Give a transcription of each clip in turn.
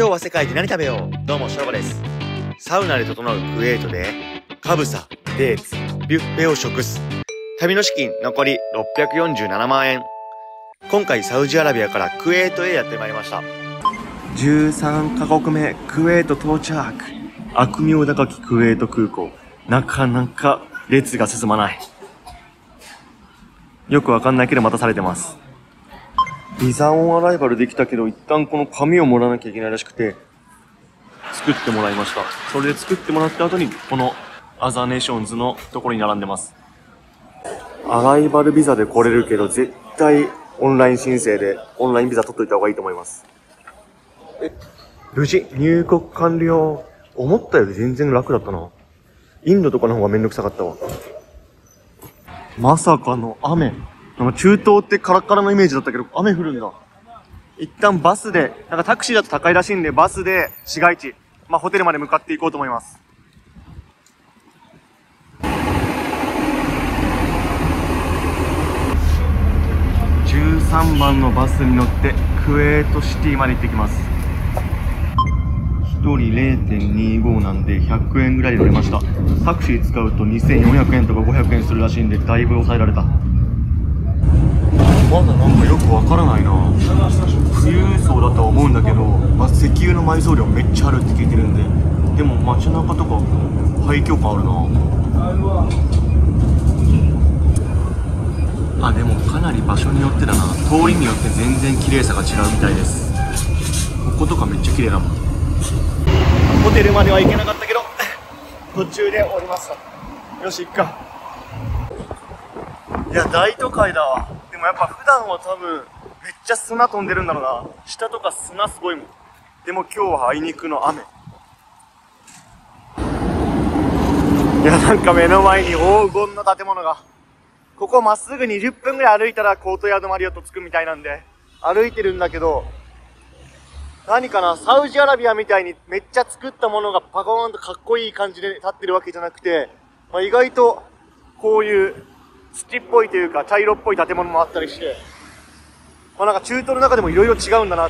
今日は世界で何食べよう。どうも、しょうごです。サウナで整うクエートで、カブサ、デーツ、ビュッフェを食す。旅の資金残り647万円。今回サウジアラビアからクエートへやってまいりました。13カ国目、クエート到着。悪名高きクエート空港。なかなか列が進まない。よくわかんないけど待たされてます。ビザオンアライバルできたけど、一旦この紙をもらわなきゃいけないらしくて、作ってもらいました。それで作ってもらった後に、このアザーネーションズのところに並んでます。アライバルビザで来れるけど、絶対オンライン申請でオンラインビザ取っといた方がいいと思います。無事、入国完了。思ったより全然楽だったな。インドとかの方がめんどくさかったわ。まさかの雨。中東ってカラッカラのイメージだったけど、雨降るんだ。一旦バスで、なんかタクシーだと高いらしいんで、バスで市街地、ホテルまで向かっていこうと思います。13番のバスに乗って、クエートシティまで行ってきます。1人 0.25 なんで100円ぐらいで乗れました。タクシー使うと2400円とか500円するらしいんで、だいぶ抑えられた。まだなんかよくわからないな。富裕層だとは思うんだけど、石油の埋蔵量めっちゃあるって聞いてるんで、でも街中とか廃墟感あるなあ。でもかなり場所によってだな。通りによって全然綺麗さが違うみたいです。こことかめっちゃ綺麗だもん。ホテルまでは行けなかったけど途中で降りました。よし行っか。いや大都会だわ。でもやっぱ普段は多分めっちゃ砂飛んでるんだろうな。下とか砂すごいもん。でも今日はあいにくの雨。いやなんか目の前に黄金の建物が。ここまっすぐ20分ぐらい歩いたらコートヤードマリオット着くみたいなんで歩いてるんだけど、何かな、サウジアラビアみたいにめっちゃ作ったものがパコーンとかっこいい感じで立ってるわけじゃなくて、意外とこういう土っぽいというか茶色っぽい建物もあったりして、なんか中東の中でもいろいろ違うんだな。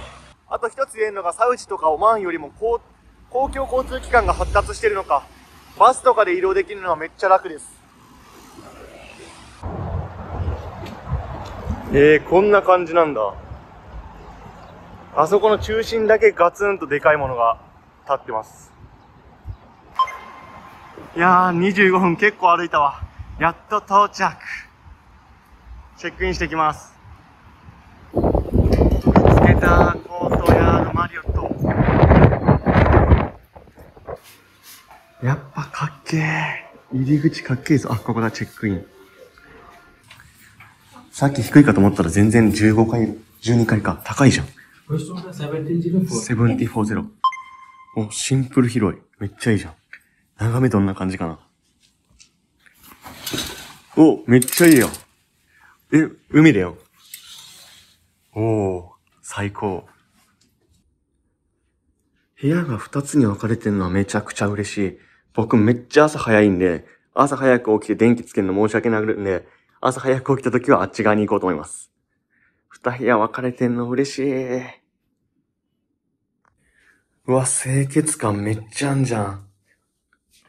あと一つ言えるのが、サウジとかオマーンよりも公共交通機関が発達してるのか、バスとかで移動できるのはめっちゃ楽です。こんな感じなんだ。あそこの中心だけガツンとでかいものが立ってます。いや25分結構歩いたわ。やっと到着。チェックインしてきます。見つけた、コートヤードマリオット。やっぱかっけえ。入り口かっけえぞ。あ、ここだ、チェックイン。さっき低いかと思ったら全然15階、12階か。高いじゃん。740。お、シンプル広い。めっちゃいいじゃん。眺めどんな感じかな。お、めっちゃいいよ。海だよ。おー、最高。部屋が2つに分かれてるのはめちゃくちゃ嬉しい。僕めっちゃ朝早いんで、朝早く起きて電気つけるの申し訳なくなるんで、朝早く起きた時はあっち側に行こうと思います。2部屋分かれてんの嬉しい。うわ、清潔感めっちゃあんじゃん。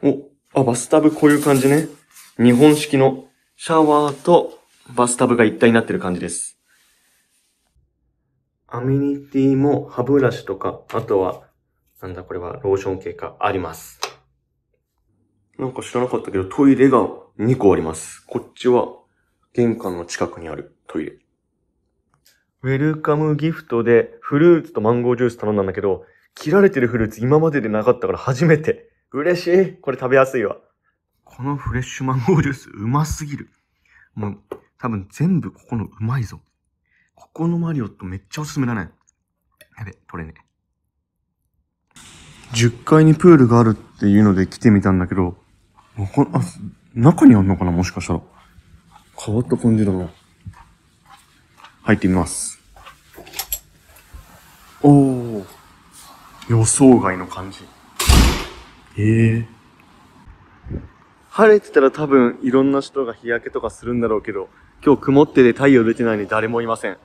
お、あ、バスタブこういう感じね。日本式のシャワーとバスタブが一体になってる感じです。アメニティも歯ブラシとか、あとは、なんだこれはローション系か、あります。なんか知らなかったけど、トイレが2個あります。こっちは玄関の近くにあるトイレ。ウェルカムギフトでフルーツとマンゴージュース頼んだんだけど、切られてるフルーツ今まででなかったから初めて。嬉しい。これ食べやすいわ。このフレッシュマンゴージュースうますぎる。もう多分全部ここのうまいぞ。ここのマリオットめっちゃおすすめだね。やべ、取れねえ。10階にプールがあるっていうので来てみたんだけど、中にあんのかなもしかしたら。変わった感じだな。入ってみます。おー。予想外の感じ。晴れてたら多分いろんな人が日焼けとかするんだろうけど、今日曇ってて太陽出てないのに誰もいません。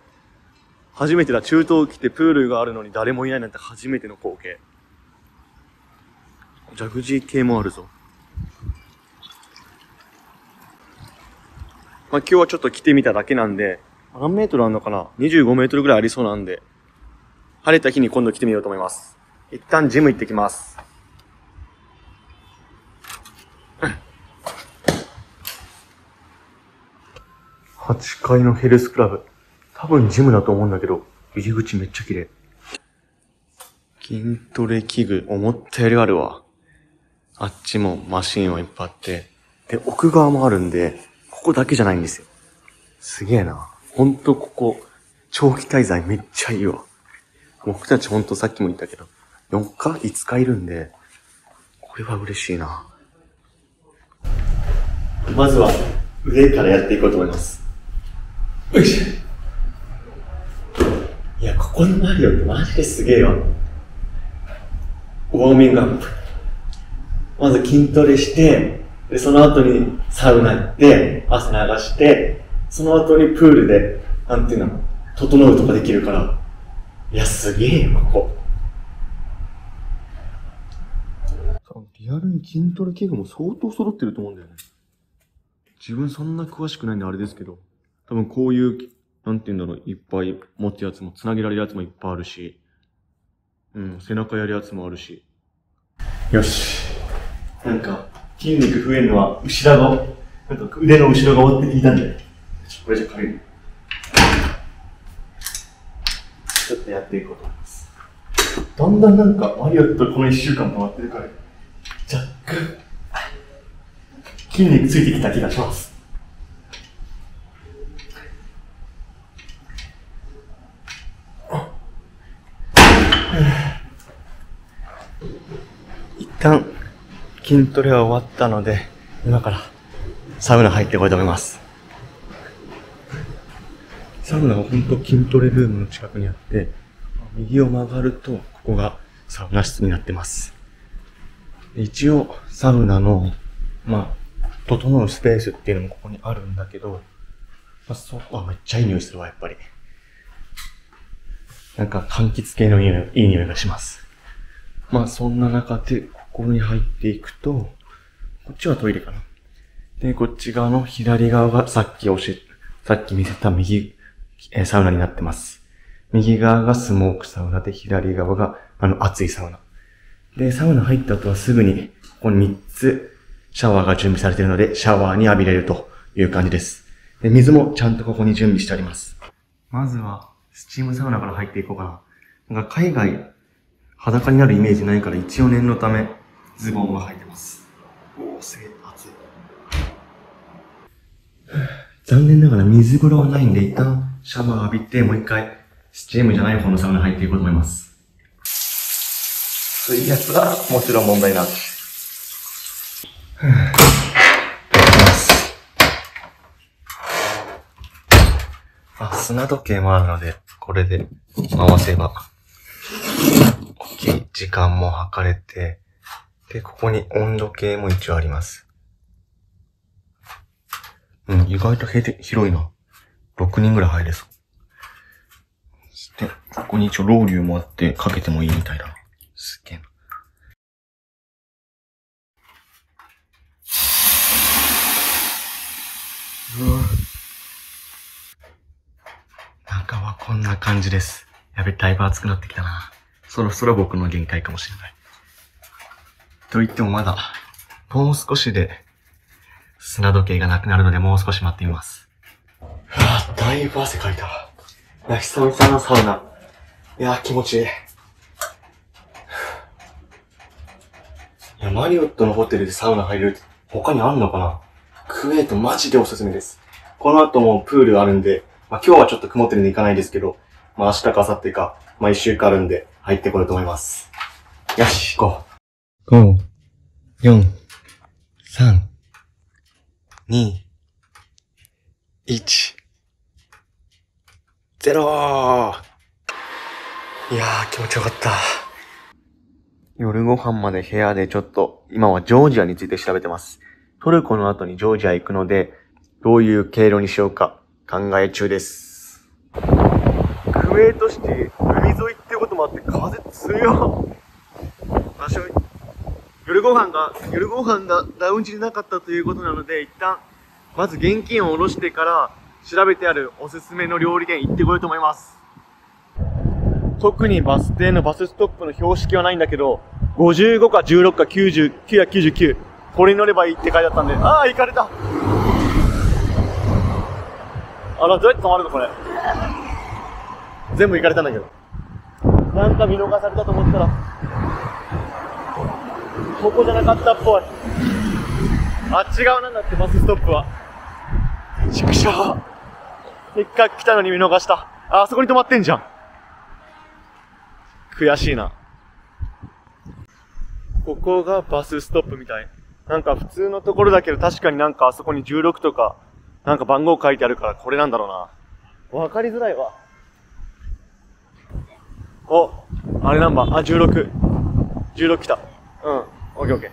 初めてだ。中東来てプールがあるのに誰もいないなんて初めての光景。ジャグジー系もあるぞ。まあ、今日はちょっと来てみただけなんで、何メートルあるのかな ?25 メートルぐらいありそうなんで、晴れた日に今度来てみようと思います。一旦ジム行ってきます。8階のヘルスクラブ。多分ジムだと思うんだけど、入り口めっちゃ綺麗。筋トレ器具、思ったよりあるわ。あっちもマシンはいっぱいあって。で、奥側もあるんで、ここだけじゃないんですよ。すげえな。ほんとここ、長期滞在めっちゃいいわ。僕たちほんとさっきも言ったけど、4日 ?5 日いるんで、これは嬉しいな。まずは、上からやっていこうと思います。よいしょ。いや、ここのマリオってマジですげえよ。ウォーミングアップ。まず筋トレして、で、その後にサウナ行って、汗流して、その後にプールで、なんていうの、整うとかできるから。いや、すげえよ、ここ。リアルに筋トレ器具も相当揃ってると思うんだよね。自分そんな詳しくないんであれですけど、多分こういう、なんていうんだろう、いっぱい持つやつも、つなげられるやつもいっぱいあるし、うん、背中やるやつもあるし。よし。なんか、筋肉増えるのは後ろ側、なんか腕の後ろ側って聞いたんで、これじゃ軽い。ちょっとやっていこうと思います。だんだんなんかマリオットこの1週間回ってるから、若干、筋肉ついてきた気がします。一旦筋トレは終わったので、今からサウナ入ってこようと思います。サウナは本当筋トレルームの近くにあって、右を曲がるとここがサウナ室になってます。一応サウナのまあ整うスペースっていうのもここにあるんだけど、まあ、そこはめっちゃいい匂いするわ、やっぱり。なんか柑橘系のいい匂いがします。まあそんな中で、ここに入っていくと、こっちはトイレかな。で、こっち側の左側がさっき見せた右、サウナになってます。右側がスモークサウナで、左側が熱いサウナ。で、サウナ入った後はすぐに、ここに3つ、シャワーが準備されているので、シャワーに浴びれるという感じです。で、水もちゃんとここに準備してあります。まずは、スチームサウナから入っていこうかな。なんか海外、裸になるイメージないから、一応念のため、ズボンが履いてます。おー、すげえ、熱い。残念ながら水風呂はないんで、一旦シャワー浴びて、もう一回、スチームじゃない方のサウナ入っていこうと思います。水圧は、もちろん問題なし。あ、砂時計もあるので、これで回せば、大きい時間も測れて、で、ここに温度計も一応あります。うん、意外と広いな。6人ぐらい入れそう。そして、ここに一応ロウリュもあって、かけてもいいみたいな。すげえな。中はこんな感じです。やべ、だいぶ暑くなってきたな。そろそろ僕の限界かもしれない。と言ってもまだ、もう少しで砂時計がなくなるのでもう少し待ってみます。あ、だいぶ汗かいたわ。いや、久々のサウナ。いや、気持ちいい。いや、マリオットのホテルでサウナ入れるって他にあんのかな？クウェートマジでおすすめです。この後もプールあるんで、まあ、今日はちょっと曇ってるんで行かないですけど、まあ、明日か明後日か、まあ、一週間あるんで入ってこようと思います。よし、行こう。5、4、3、2、1、0！ いやー気持ちよかった。夜ご飯まで部屋でちょっと、今はジョージアについて調べてます。トルコの後にジョージア行くので、どういう経路にしようか考え中です。クウェ都営都市、海沿いっていうこともあって風強い。私は夜ご飯がラウンジになかったということなので、一旦まず現金を下ろしてから調べてあるおすすめの料理店行ってこようと思います。特にバス停のバスストップの標識はないんだけど、55か16か99や99、これに乗ればいいって書いてあったんで、ああ行かれた。あら、どうやって止まるのこれ。全部行かれたんだけど、なんか見逃されたと思ったらここじゃなかったっぽい。あっち側なんだって、バスストップは。ちくしょう、せっかく来たのに見逃した。あそこに止まってんじゃん、悔しいな。ここがバスストップみたい。なんか普通のところだけど、確かになんかあそこに16とかなんか番号書いてあるから、これなんだろうな。わかりづらいわ。お、あれナンバー、あ、16。16来た。うん。オッケーオッケ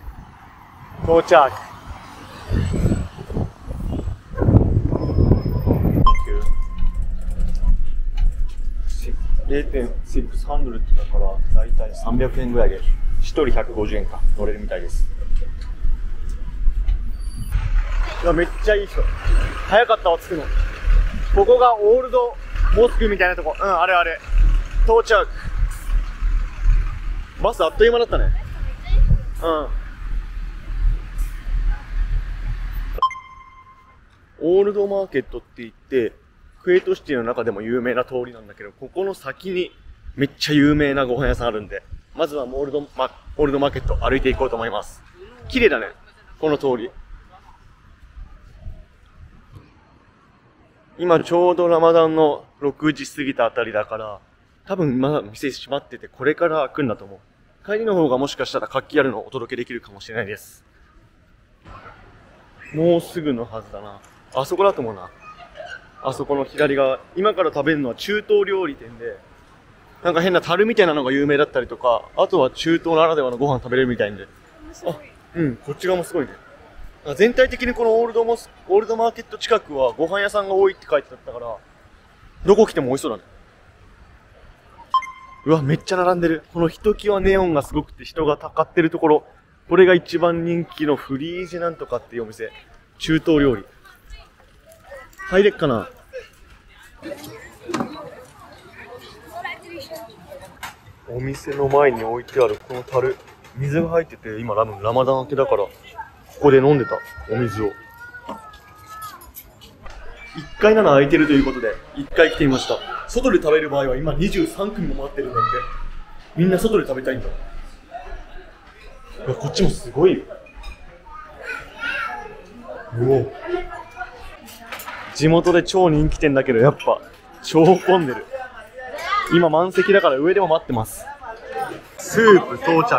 ー。到着。0.6 ドルってだから、だいたい300円ぐらいで、1人150円か、乗れるみたいです。いや、めっちゃいい人。早かったわ、着くの。ここがオールドモスクみたいなとこ。うん、あれあれ。到着。バスあっという間だったね。うん。オールドマーケットって言って、クエートシティの中でも有名な通りなんだけど、ここの先にめっちゃ有名なご飯屋さんあるんで、まずはオールドマーケット歩いていこうと思います。綺麗だね、この通り。今ちょうどラマダンの6時過ぎたあたりだから、多分まだ店閉まってて、これから開くんだと思う。帰りの方がもしかしたら活気あるのをお届けできるかもしれないです。もうすぐのはずだな。あそこだと思うな。あそこの左側。今から食べるのは中東料理店で、なんか変な樽みたいなのが有名だったりとか、あとは中東ならではのご飯食べれるみたいんで。あ、うん、こっち側もすごいね。全体的にこのオールドマーケット近くはご飯屋さんが多いって書いてあったから、どこ来ても美味しそうだね。うわ、めっちゃ並んでる。このひときわネオンがすごくて人がたかってるところ。これが一番人気のフリージェなんとかっていうお店。中東料理。入れっかな。お店の前に置いてあるこの樽。水が入ってて、今多分ラマダン明けだから。ここで飲んでたお水を。1階なら空いてるということで1階来てみました。外で食べる場合は今23組も回ってるんだって。みんな外で食べたいんだ。いや、こっちもすごいよ。うお、地元で超人気店だけどやっぱ超混んでる。今満席だから上でも待ってます。スープ到着。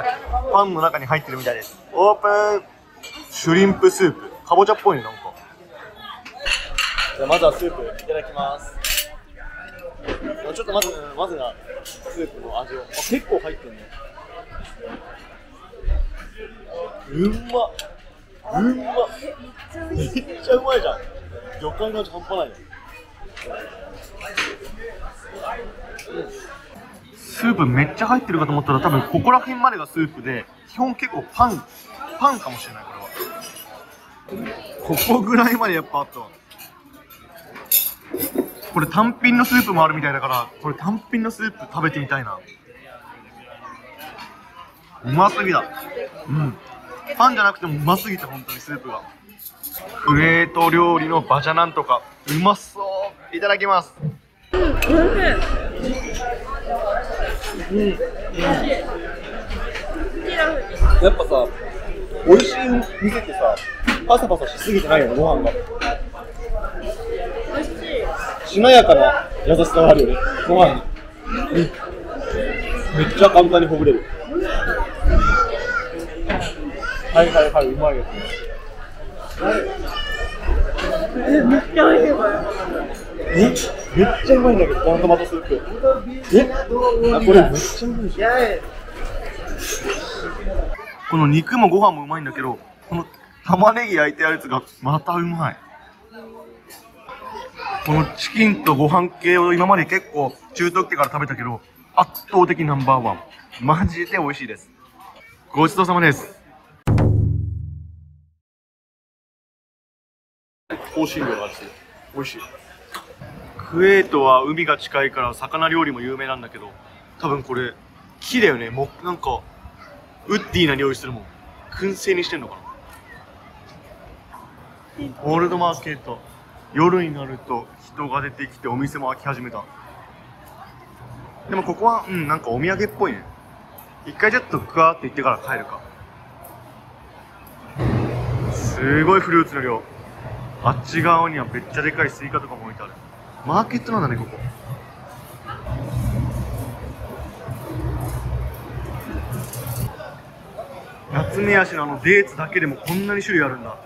パンの中に入ってるみたいです。オープン。シュリンプスープ、かぼちゃっぽいね、なんか。じゃあまずはスープいただきます。ちょっとまずはスープの味を。あ、結構入ってるね。うまっめっちゃうまいじゃん。魚介の味半端ないね。スープめっちゃ入ってるかと思ったら、多分ここら辺までがスープで、基本結構パンかもしれない。これはここぐらいまでやっぱあったわ。これ単品のスープもあるみたいだから、これ単品のスープ食べてみたいな。うますぎだ。うん、パンじゃなくてもうますぎて、本当にスープが。クレート料理のバジャなんとか、うまそう。いただきます。うん、やっぱさ、美味しい店ってさ、パサパサしすぎてないよね、ご飯が。美味しい。しなやかな優しさがあるよね、ご飯に。うん。めっちゃ簡単にほぐれる。はいはいはい、うまいですね。めっちゃ美味しい、これ。めっちゃうまいんだけど、このトマトスープ。あ、これめっちゃうまいじゃん。この肉もご飯もうまいんだけど、この玉ねぎ焼いてあるやつがまたうまい。このチキンとご飯系を今まで結構中東系から食べたけど、圧倒的ナンバーワン。マジで美味しいです。ごちそうさまです。香辛料があって美味しい。クウェートは海が近いから魚料理も有名なんだけど、多分これ木だよね。もうなんかウッディな料理するもん。燻製にしてんのかな。オールドマーケット、夜になると人が出てきてお店も開き始めた。でもここはなんかお土産っぽいね。一回ちょっとクワーって行ってから帰るか。すごいフルーツの量。あっち側にはめっちゃでかいスイカとかも置いてある。マーケットなんだね、ここ。夏目足のあのデーツだけでもこんなに種類あるんだ。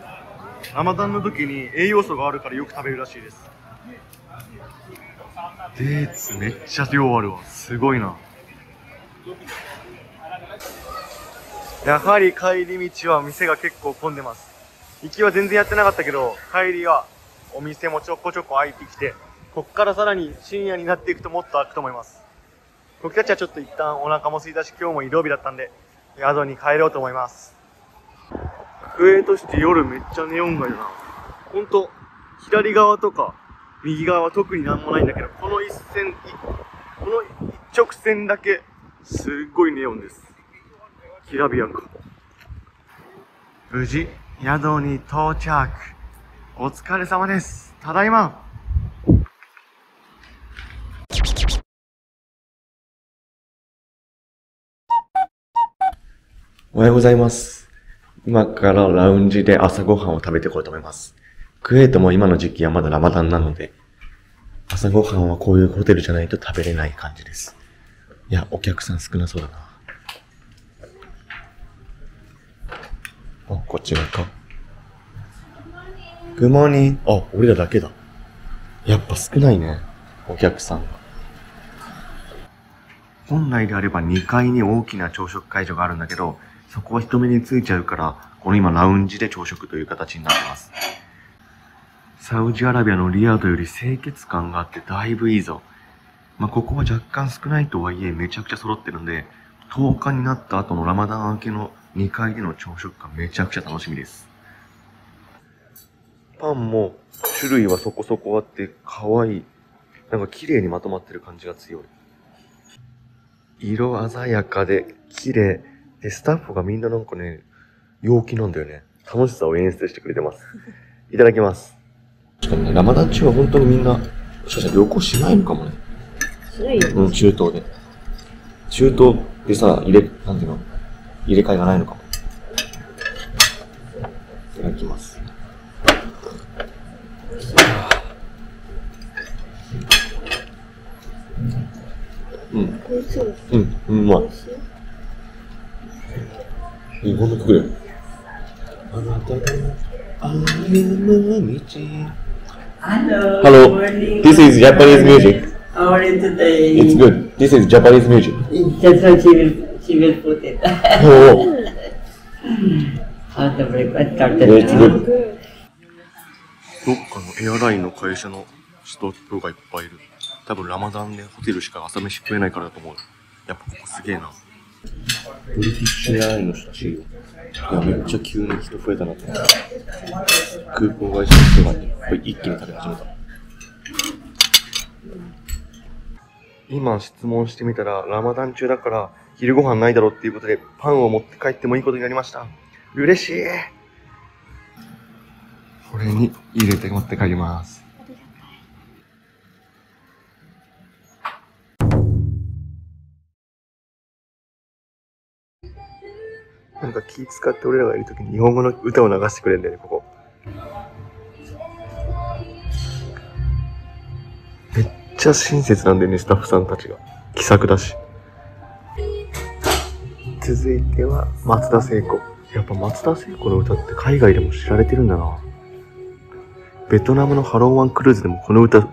ラマダンの時に栄養素があるからよく食べるらしいです。デーツめっちゃ量あるわ。すごいな。やはり帰り道は店が結構混んでます。行きは全然やってなかったけど、帰りはお店もちょこちょこ開いてきて、こっからさらに深夜になっていくともっと開くと思います。僕たちはちょっと一旦お腹も空いたし、今日も移動日だったんで宿に帰ろうと思います。クウェートシティ、夜めっちゃネオン街だな。ほんと左側とか右側は特になんもないんだけど、この一直線だけすっごいネオンです。キラビアンか。無事宿に到着。お疲れ様です。ただいま。おはようございます。今からラウンジで朝ごはんを食べていこうと思います。クウェートも今の時期はまだラマダンなので、朝ごはんはこういうホテルじゃないと食べれない感じです。いや、お客さん少なそうだな。あ、こっち側か。グッドモーニング。あ、俺らだけだ。やっぱ少ないね、お客さんが。本来であれば2階に大きな朝食会場があるんだけど、そこは人目についちゃうから、この今ラウンジで朝食という形になってます。サウジアラビアのリヤドより清潔感があってだいぶいいぞ。まあ、ここは若干少ないとはいえめちゃくちゃ揃ってるんで、10日になった後のラマダン明けの2階での朝食がめちゃくちゃ楽しみです。パンも種類はそこそこあってかわいい。なんか綺麗にまとまってる感じが強い。色鮮やかで綺麗で、スタッフがみんななんかね、陽気なんだよね。楽しさを演出してくれてます。いただきます。しかもね、ラマダン中は本当にみんな、もしかしたら旅行しないのかもね。しないよ、うん、中東で。中東でさ、なんていうの、入れ替えがないのかも。いただきます。うん、うん、うまい。日本の曲だよ。あなたが歩む道。Hello, this is Japanese music. How are you today? It's good. This is Japanese music. That's how she will put it. Oh. How the breakfast started. It's good. どっかのエアラインの会社のストップがいっぱいいる。多分ラマダンでホテルしか朝飯食えないからだと思う。やっぱここすげえな。ブリティッシュエアラインの人たち、いや、めっちゃ急に人増えたなって。空港会社の人がいっぱい一気に食べ始めた。今質問してみたら、ラマダン中だから昼ご飯ないだろうっていうことで、パンを持って帰ってもいいことになりました。嬉しい。これに入れて持って帰ります。なんか気使って俺らがいるときに日本語の歌を流してくれるんだよね、ここ。めっちゃ親切なんだよね、スタッフさんたちが。気さくだし。続いては松田聖子。やっぱ松田聖子の歌って海外でも知られてるんだな。ベトナムのハロンワンクルーズでもこの歌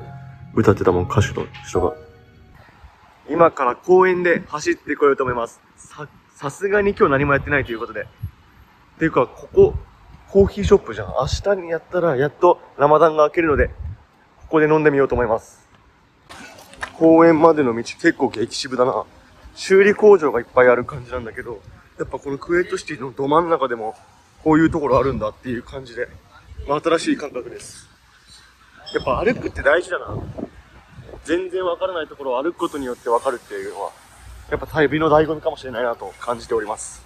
歌ってたもん、歌手の人が。今から公園で走ってこようと思います。さすがに今日何もやってないということで。っていうか、ここ、コーヒーショップじゃん。明日にやったらやっとラマダンが明けるので、ここで飲んでみようと思います。公園までの道結構激渋だな。修理工場がいっぱいある感じなんだけど、やっぱこのクウェートシティのど真ん中でもこういうところあるんだっていう感じで、まあ、新しい感覚です。やっぱ歩くって大事だな。全然わからないところを歩くことによってわかるっていうのは、やっぱ旅の醍醐味かもしれないなと感じております。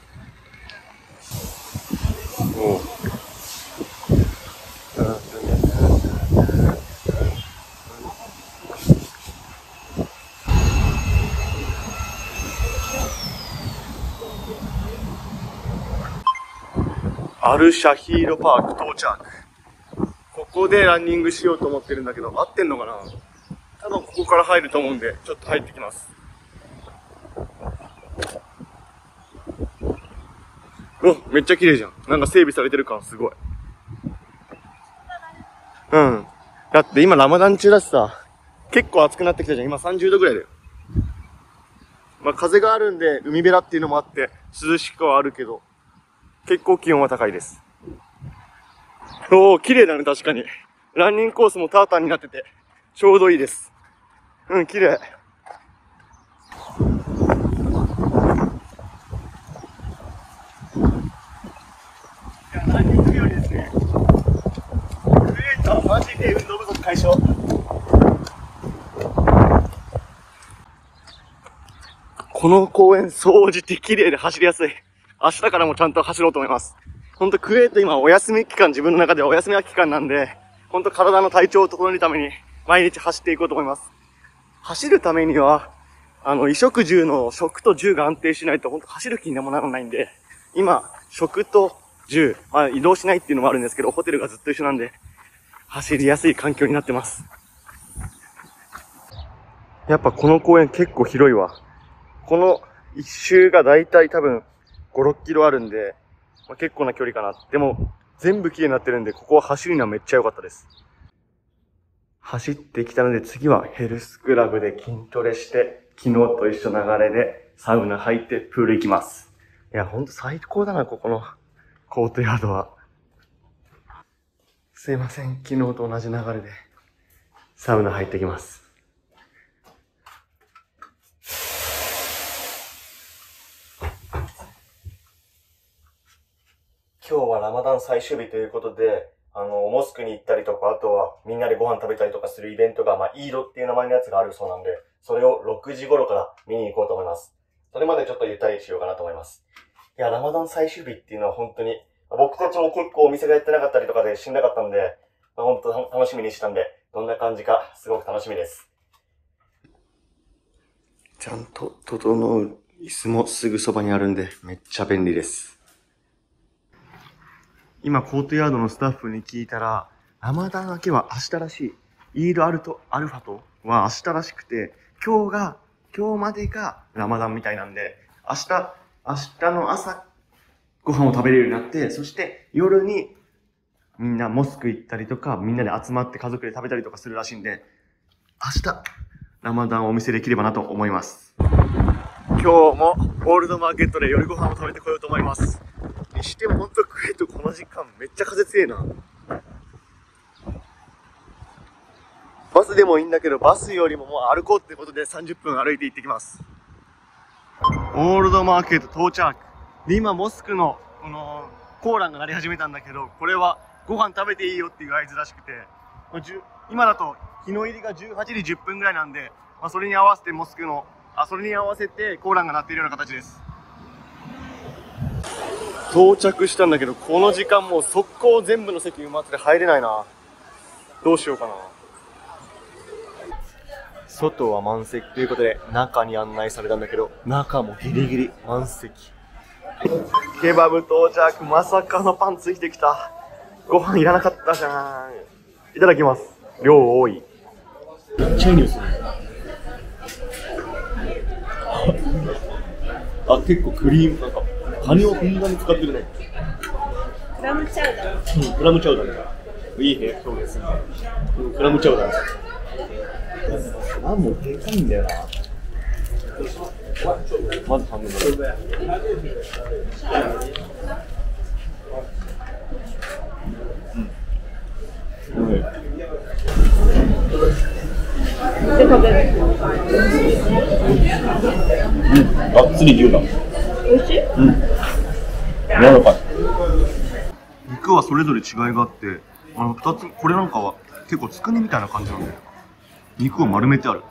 アルシャヒーロパーク到着。ここでランニングしようと思ってるんだけど、合ってんのかな？多分ここから入ると思うんで、ちょっと入ってきます。お、めっちゃ綺麗じゃん。なんか整備されてる感すごい。うん。だって今ラマダン中だしさ、結構暑くなってきたじゃん。今30度ぐらいだよ。まあ風があるんで、海べらっていうのもあって、涼しくはあるけど、結構気温は高いです。おー、綺麗だね、確かに。ランニングコースもタータンになってて、ちょうどいいです。うん、綺麗。ランニング日和ですね。クウェートはマジで運動不足解消。この公園、掃除って綺麗で走りやすい。明日からもちゃんと走ろうと思います。ほんとクウェート今お休み期間、自分の中ではお休み期間なんで、ほんと体の体調を整えるために毎日走っていこうと思います。走るためには、衣食住の食と住が安定しないとほんと走る気にもならないんで、今、食と住、まあ移動しないっていうのもあるんですけど、ホテルがずっと一緒なんで、走りやすい環境になってます。やっぱこの公園結構広いわ。この一周がだいたい多分、5、6キロあるんで、まあ、結構な距離かな。でも、全部綺麗になってるんで、ここは走るのはめっちゃ良かったです。走ってきたので、次はヘルスクラブで筋トレして、昨日と一緒流れでサウナ入ってプール行きます。いや、ほんと最高だな、ここのコートヤードは。すいません、昨日と同じ流れでサウナ入ってきます。今日はラマダン最終日ということで、モスクに行ったりとか、あとはみんなでご飯食べたりとかするイベントが、まあ、イードっていう名前のやつがあるそうなんで、それを6時頃から見に行こうと思います。それまでちょっとゆったりしようかなと思います。いや、ラマダン最終日っていうのは本当に、僕たちも結構お店がやってなかったりとかでしんどかったんで、まあ、本当楽しみにしたんで、どんな感じかすごく楽しみです。ちゃんと整う椅子もすぐそばにあるんで、めっちゃ便利です。今、コートヤードのスタッフに聞いたら、ラマダン明けは明日らしい。イードアルファトは明日らしくて、今日までがラマダンみたいなんで、明日の朝、ご飯を食べれるようになって、そして夜にみんなモスク行ったりとか、みんなで集まって家族で食べたりとかするらしいんで、明日、ラマダンをお見せできればなと思います。今日もオールドマーケットで夜ご飯を食べてこようと思います。にしても本当クウェートこの時間めっちゃ風強いな。バスでもいいんだけど、バスよりももう歩こうってことで30分歩いて行ってきます。オールドマーケット到着で、今モスクのこのコーランが鳴り始めたんだけど、これはご飯食べていいよっていう合図らしくて、今だと日の入りが18時10分ぐらいなんで、まあ、それに合わせてコーランが鳴っているような形です。到着したんだけど、この時間もう速攻全部の席埋まってて入れないな。どうしようかな。外は満席ということで中に案内されたんだけど、中もギリギリ満席。ケバブ到着。まさかのパンついてきた。ご飯いらなかったじゃん。いただきます。量多い。チャイニーズ。あ、結構クリームなんかカニをふんだんに使ってるね。クラムチャウダー。うん、クラムチャウダーね。いいね、表現するね。うん、クラムチャウダー。なんもでかいんだよな。まず半分だね。うん。食べる。がっつり牛だ。美味しい。柔らかい。肉はそれぞれ違いがあって、二つ、これなんかは結構つくねみたいな感じなんだよ。肉を丸めてある。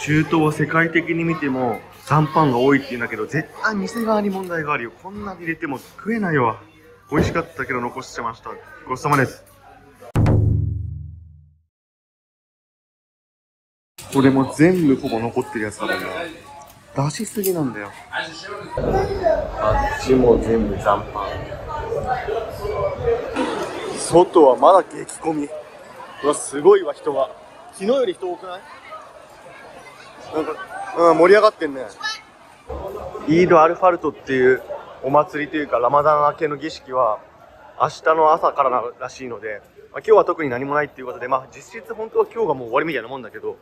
中東は世界的に見ても残飯が多いって言うんだけど、絶対店側に問題があるよ。こんなに入れても食えないわ。美味しかったけど残してました。ごちそうさまです。これも全部ほぼ残ってるやつだから、出しすぎなんだよ。あっちも全部残飯。外はまだ激混み。うわ、すごいわ、人が。昨日より人多くない？なんか、盛り上がってんね。イードアルファルトっていうお祭りというか、ラマダン明けの儀式は明日の朝かららしいので、まあ、今日は特に何もないっていうことで、まあ、実質本当は今日がもう終わりみたいなもんだけど、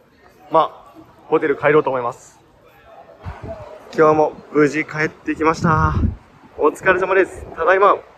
まあホテル帰ろうと思います。今日も無事帰ってきました。お疲れ様です。ただいま。